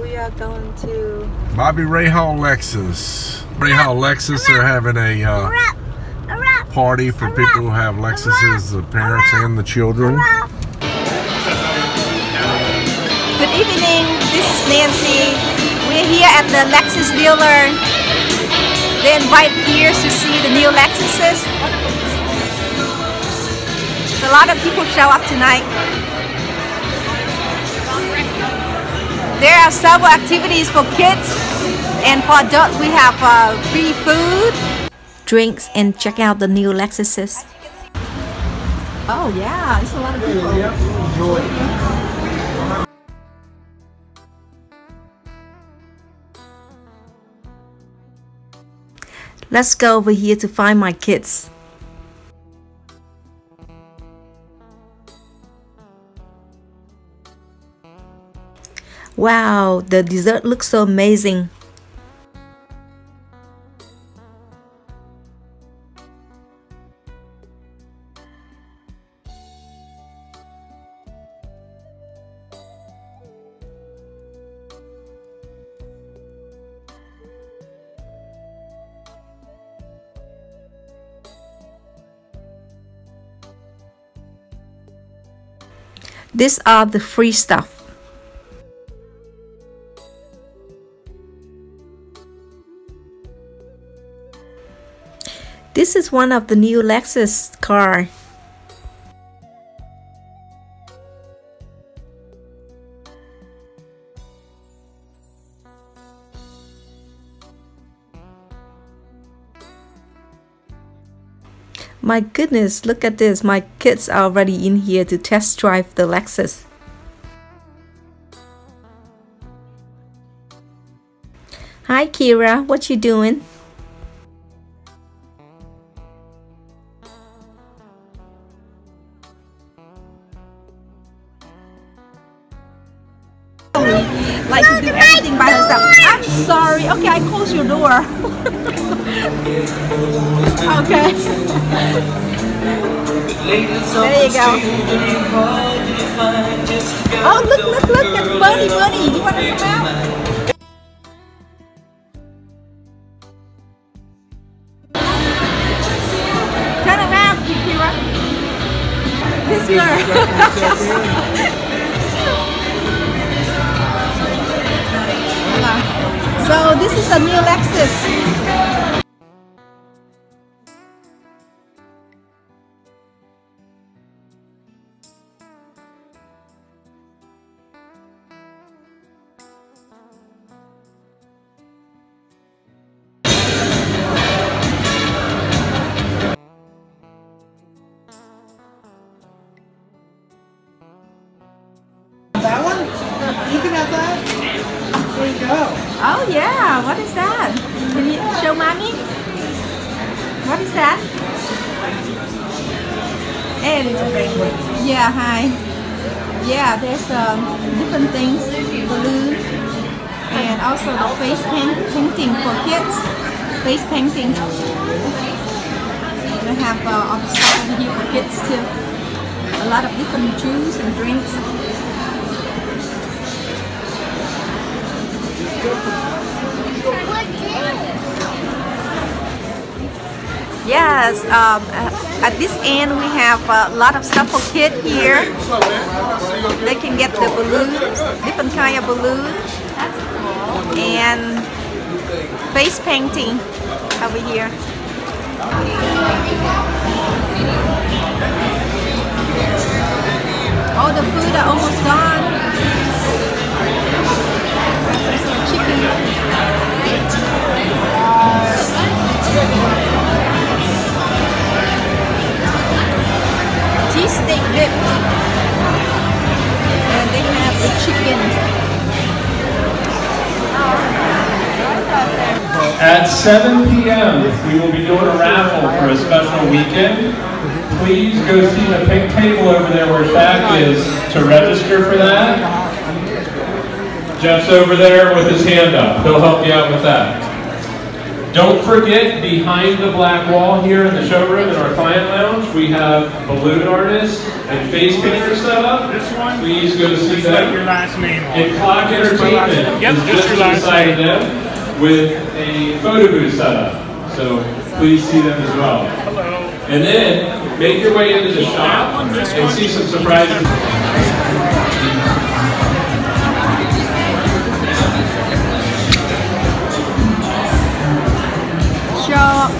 We are going to Bobby Rahal Lexus. Rahal Lexus are having a party for people who have Lexuses, the parents and the children. Good evening, this is Nancy. We're here at the Lexus dealer. They invite peers to see the new Lexuses. A lot of people show up tonight. There are several activities for kids, and for adults we have free food, drinks, and check out the new Lexuses. Oh yeah, it's a lot of people. Enjoy. Let's go over here to find my kids. Wow, the dessert looks so amazing. These are the free stuff. This is one of the new Lexus car. My goodness, look at this. My kids are already in here to test drive the Lexus. Hi Kira, what you doing? Like to do everything by herself. I'm sorry. Okay, I closed your door. Okay. There you go. Oh, look. That's Bunny. You want to come out? Turn around, Kira. This girl. So this is a new Lexus. That one? You can have that. There you go. Oh yeah, what is that? Can you show mommy? What is that? And yeah, hi. Yeah, there's different things, balloon, and also the face painting for kids. Face painting. We have all the stuff over here for kids too. A lot of different juice and drinks. Yes, at this end we have a lot of stuff for kids here. They can get the balloons, different kind of balloons, and face painting over here. All the food are almost gone. Cheesesteak dip, and they have the chicken. At 7 p.m. we will be doing a raffle for a special weekend. Please go see the pink table over there where Zach is to register for that. Jeff's over there with his hand up. He'll help you out with that. Don't forget, behind the black wall here in the showroom, in our client lounge, we have balloon artists and face painters set up. This one, please go to see them. Your last name. And Clock Entertainment is just beside them with a photo booth set up. So please see them as well. Hello. And then make your way into the shop and see some surprises.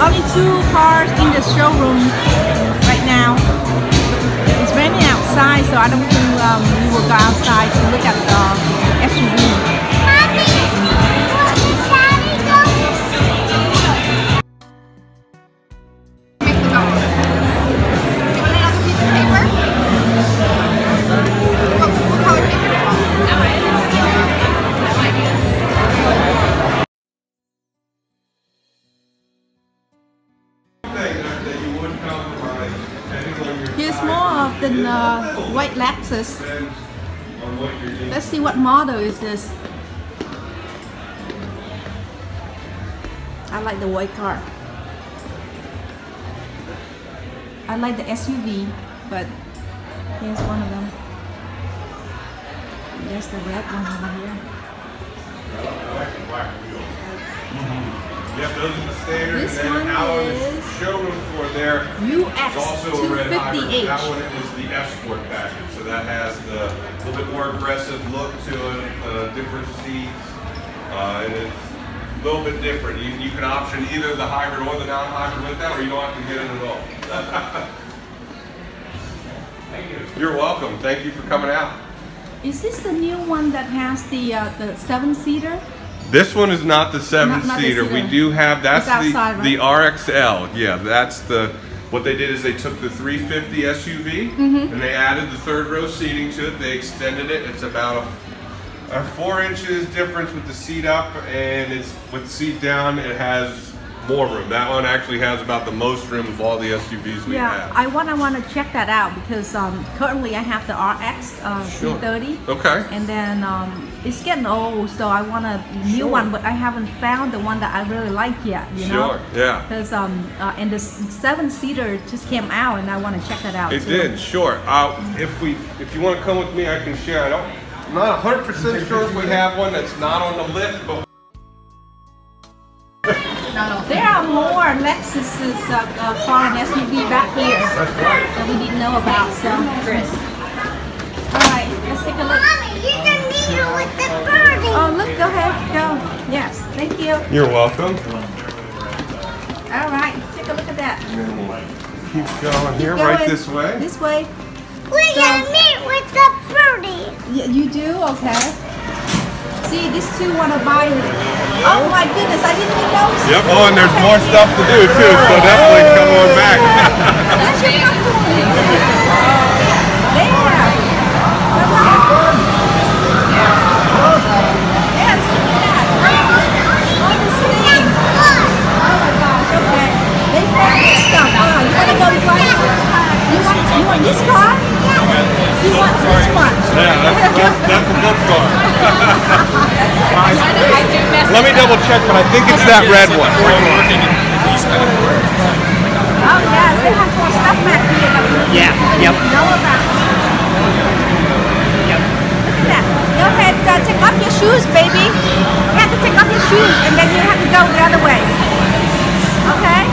Only two cars in the showroom right now. It's raining outside, so I don't think we will go outside to look at the SUV. Mommy, is Daddy going? Here's more of the white Lexus. Let's see what model is this. I like the white car. I like the SUV, but here's one of them. There's the red one over here. Yep, those are the standard. This one is showroom floor there. UX 350H. That one is the F-Sport package, so that has the little bit more aggressive look to it, different seats, and it's a little bit different. You can option either the hybrid or the non-hybrid with that, or you don't have to get it at all. Thank you. You're welcome. Thank you for coming out. Is this the new one that has the 7-seater? This one is not the 7-seater. We do have, that's outside, the RXL. Yeah, that's the, what they did is they took the 350 SUV and they added the third row seating to it. They extended it. It's about a 4 inches difference with the seat up, and it's with the seat down, it has more room. That one actually has about the most room of all the SUVs we have. Yeah, I want to check that out because currently I have the RX 330. Okay. And then, it's getting old, so I want a new one, but I haven't found the one that I really like yet, you know? Yeah. Because, and the 7-seater just came out, and I want to check that out. It did, sure. If you want to come with me, I can share. I'm not 100% sure if we have one that's not on the list, but... There are more Lexus's car and SUV back here that we didn't know about, so, Chris. All right, let's take a look. Mommy, you can meet her with the birdie. Oh, look, go ahead, go. Yes, thank you. You're welcome. All right, take a look at that. Keep going here, right this way. This way. We can meet with the birdie. Yeah, you do? Okay. See, these two want to buy. Oh my goodness, I didn't even know. Yep, oh, and there's more stuff to do too, so definitely come on back. You want this car? Yeah. You want this one? Yeah, that's a good car. Let me double check, but I think it's that red one. Oh yeah, they have more stuff back here that we didn't know about. Yep. Look at that. Go ahead, take off your shoes, baby. You have to take off your shoes, and then you have to go the other way. Okay?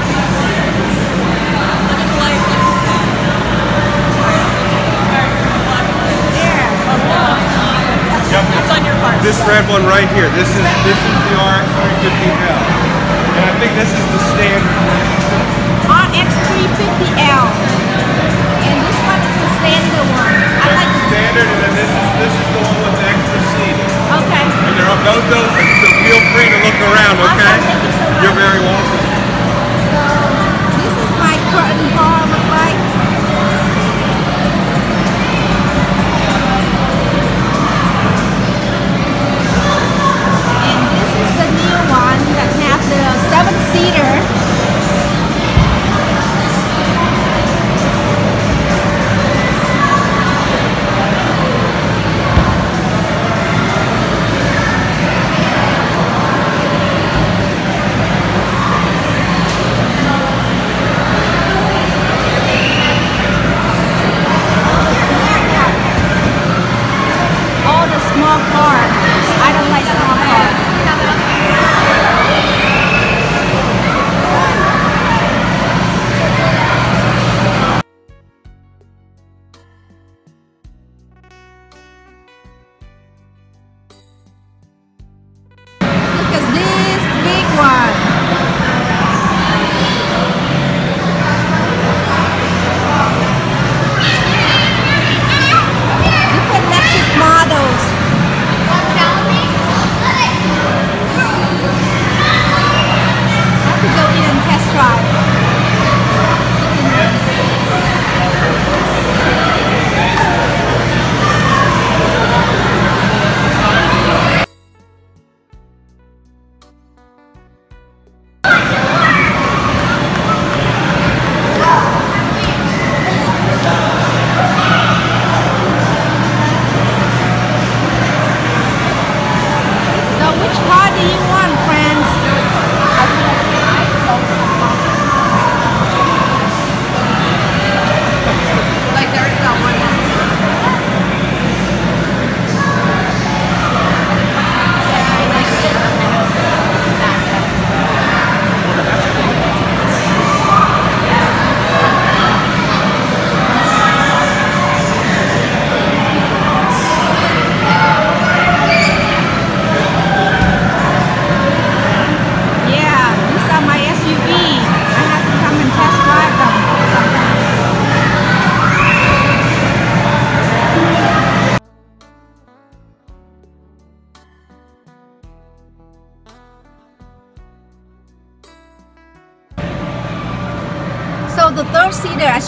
Yep. On your part. This red one right here. This is the RX 350L, and I think this is the standard. RX 350L, and this one is the standard one. There's the standard, and then this is the one with the extra seating. Okay. And there are those. So feel free to look around. Okay. Awesome. Thank you so much. You're very welcome. So this is my curtain bar look like. One that has the 7-seater.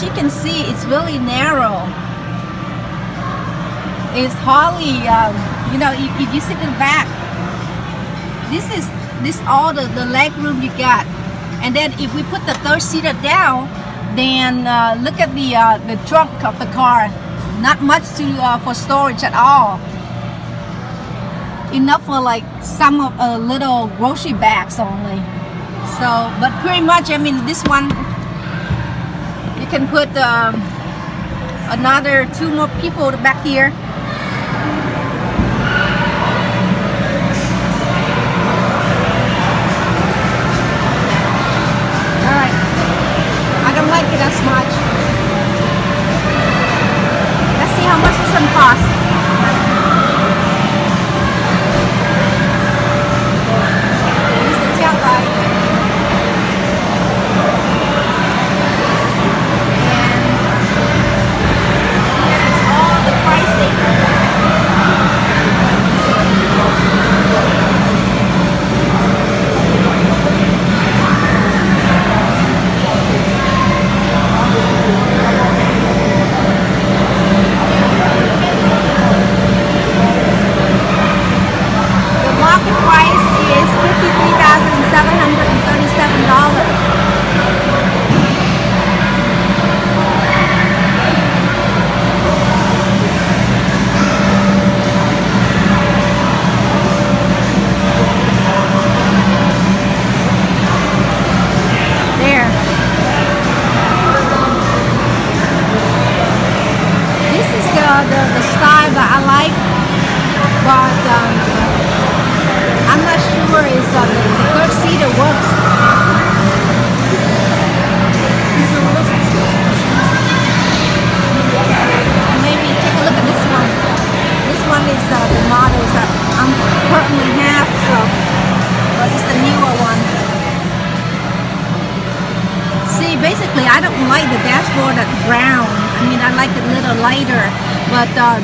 as you can see, it's really narrow. It's hardly, you know, if you sit in the back, this all the leg room you got. And then if we put the third seater down, then look at the trunk of the car. Not much to for storage at all. Enough for like some of a little grocery bags only. So, but pretty much, I mean, this one you can put another two more people back here. All right, I don't like it as much. Let's see how much this one costs.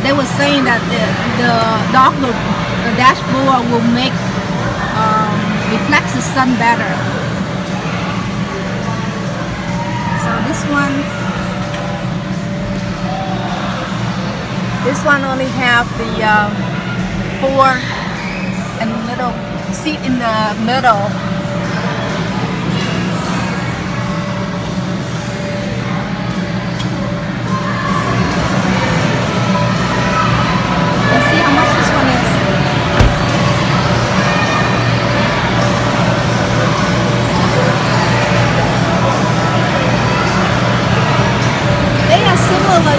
They were saying that the dark blue dashboard will make reflects the sun better. So this one only have the four and little seat in the middle.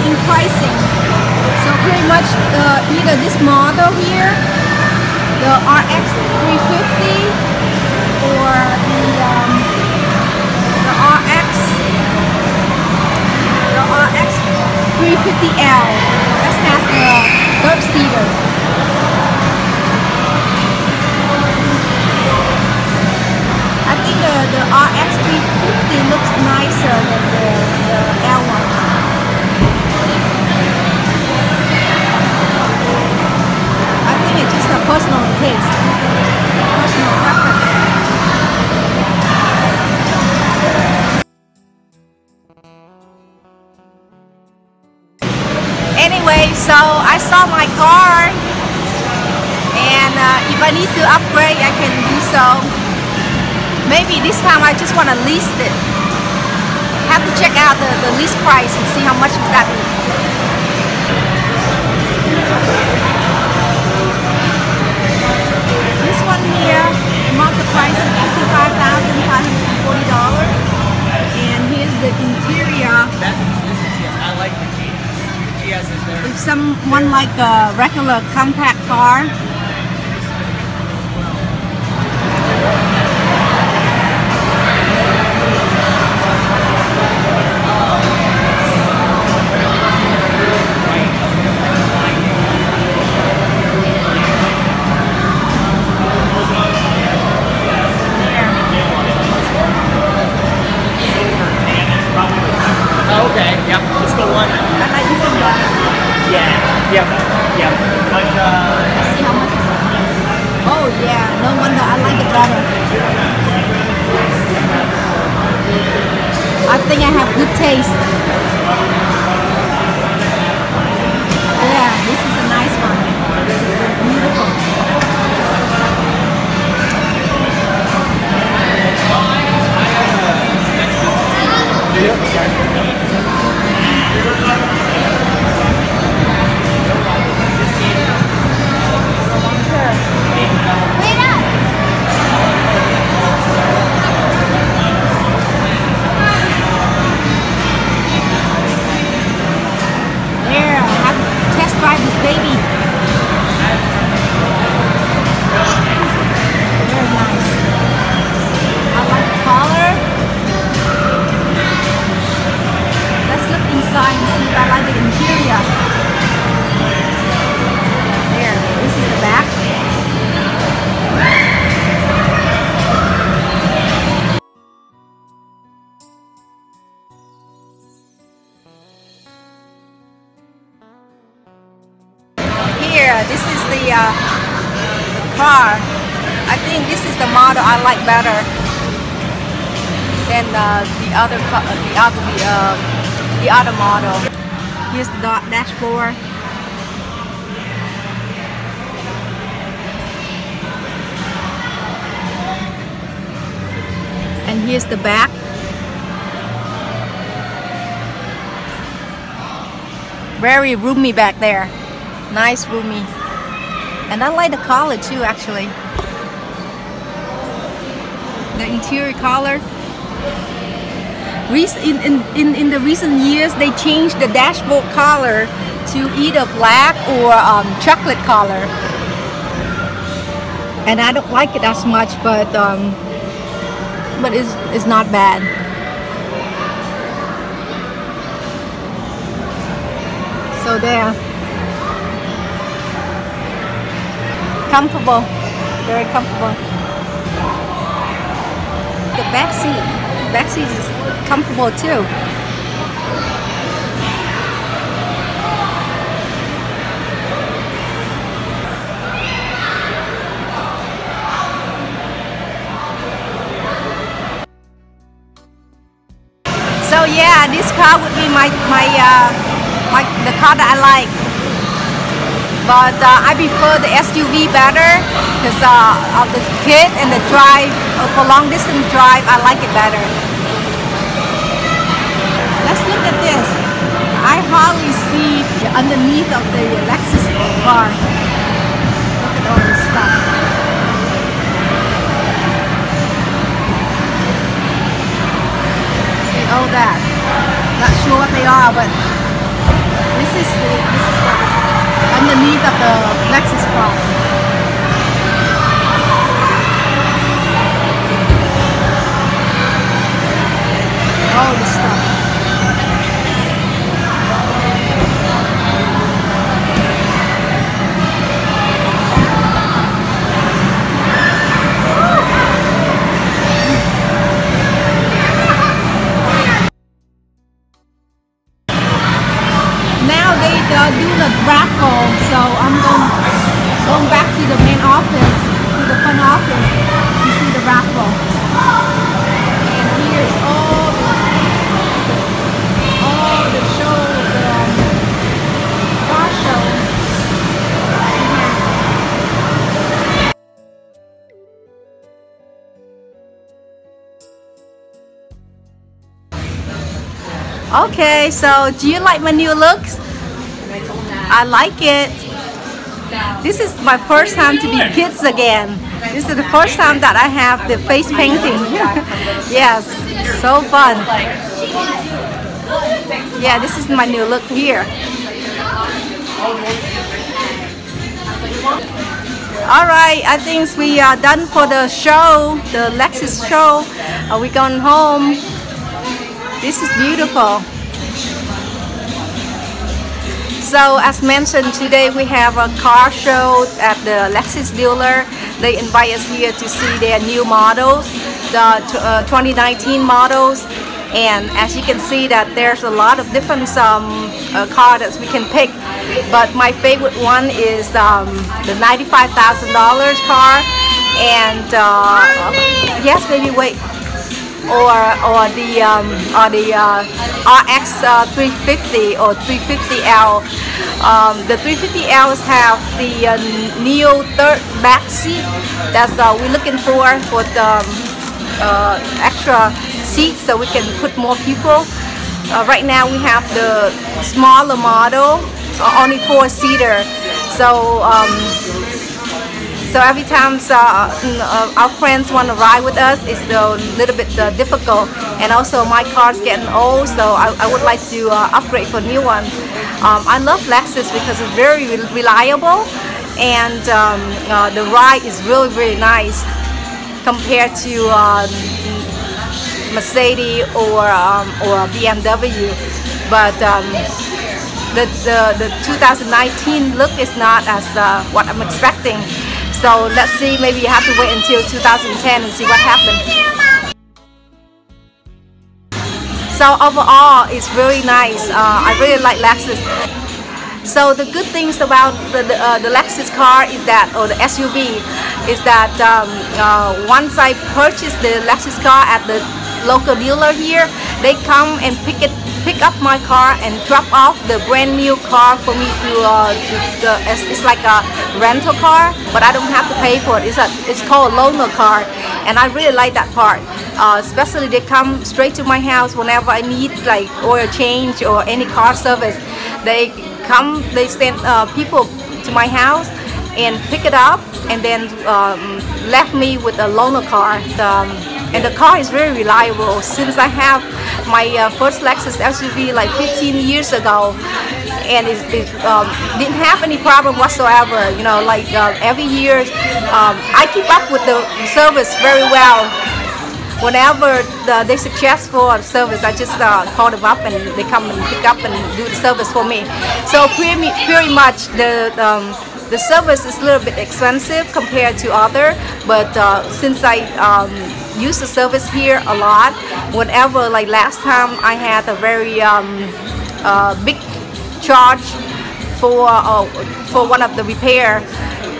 In pricing, so pretty much either this model here, the RX 350, or the RX 350L. That has the third seater. I think the RX 350 looks nicer than the L one. It's just a personal taste, personal preference. Anyway, so I saw my car, and if I need to upgrade, I can do so. Maybe this time I just want to lease it. Have to check out the lease price and see how much is that. Here, mark the price of $55,540, and here's the interior. That's a GS. I like the GS. GS is there. If someone like a regular compact car, I think I have good taste. Yeah, this is a nice one. Beautiful. This is the car. I think this is the model I like better than the other model. Here's the dashboard. And here's the back. Very roomy back there. Nice, roomy, and I like the color too. Actually, the interior color. In the recent years, they changed the dashboard color to either black or chocolate color, and I don't like it as much, but it's not bad. So there. Comfortable, very comfortable. The back seat is comfortable too. So yeah, this car would be the car that I like. But I prefer the SUV better because of the kit and the drive. For long distance drive, I like it better. Let's look at this. I hardly see the underneath of the Lexus car. Look at all this stuff. And all that. Not sure what they are, but this is what underneath of the Lexus car. All this stuff. Now they do the raffle, so I'm going back to the main office, to the front office, to see the raffle. And here's all the shows, the car shows. Okay, so do you like my new looks? I like it. This is my first time to be kids again. This is the first time that I have the face painting. Yes, so fun. Yeah, this is my new look here. Alright, I think we are done for the show, the Lexus show. Are we going home? This is beautiful. So as mentioned, today we have a car show at the Lexus dealer. They invite us here to see their new models, the 2019 models. And as you can see that there's a lot of different cars that we can pick. But my favorite one is the $95,000 car. And yes, baby, wait. or the RX 350 or 350L. The 350Ls have the neo third back seat. That's we're looking for the extra seats so we can put more people. Right now we have the smaller model, only 4-seater. So. So every time our friends want to ride with us, it's a little bit difficult. And also my car's getting old, so I would like to upgrade for a new one. I love Lexus because it's very reliable, and the ride is really, really nice compared to Mercedes or BMW. But the 2019 look is not as what I'm expecting. So let's see, maybe you have to wait until 2010 and see what happens. So overall, it's really nice. I really like Lexus. So the good things about the Lexus car is that, or the SUV, is that once I purchase the Lexus car at the local dealer here, they come and pick up my car and drop off the brand new car for me to it's like a rental car, but I don't have to pay for it. It's called a loaner car, and I really like that part. Especially they come straight to my house whenever I need like oil change or any car service. They come, they send people to my house and pick it up, and then left me with a loaner car. And the car is very reliable. Since I have my first Lexus SUV like 15 years ago, and it didn't have any problem whatsoever. You know, like every year, I keep up with the service very well. Whenever they suggest for a service, I just call them up, and they come and pick up and do the service for me. So pretty much the service is a little bit expensive compared to other, but since I use the service here a lot, whenever, like last time I had a very big charge for one of the repair,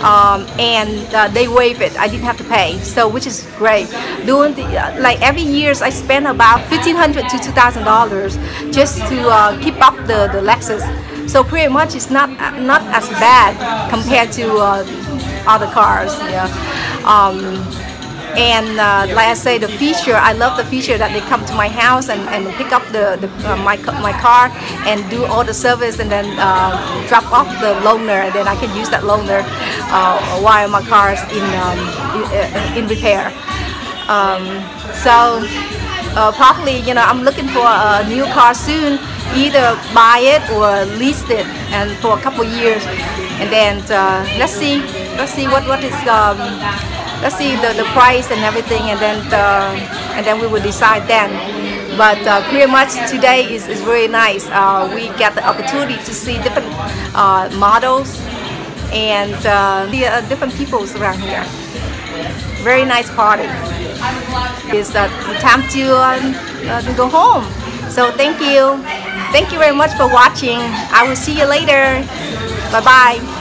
and they waived it. I didn't have to pay, so which is great. Doing the, like every year I spend about $1,500 to $2,000 just to keep up the Lexus. So pretty much it's not as bad compared to other cars. Yeah. And like I say, the feature, I love the feature that they come to my house and pick up my car and do all the service, and then drop off the loaner, and then I can use that loaner while my car's in repair. Probably, you know, I'm looking for a new car soon, either buy it or lease it, and for a couple years, and then let's see what is. Let's see the price and everything, and then we will decide then. But pretty much today is very nice. We get the opportunity to see different models and different peoples around here. Very nice party. It's time to go home. So thank you very much for watching. I will see you later. Bye bye.